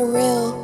surreal.